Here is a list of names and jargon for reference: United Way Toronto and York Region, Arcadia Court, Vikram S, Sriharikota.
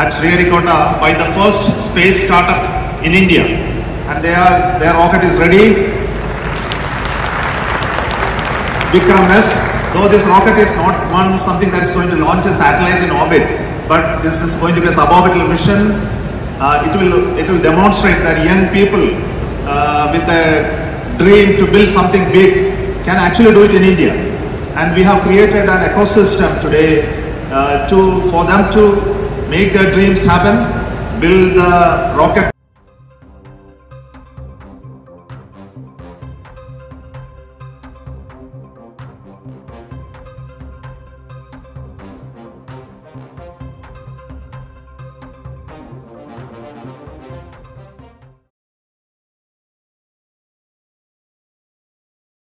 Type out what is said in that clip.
at Sriharikota by the first space startup in India, and their rocket is ready. Vikram S, though this rocket is not something that is going to launch a satellite in orbit, but this is going to be a suborbital mission. It will demonstrate that young people with a dream to build something big can actually do it in India. And we have created an ecosystem today for them to make their dreams happen, build the rocket.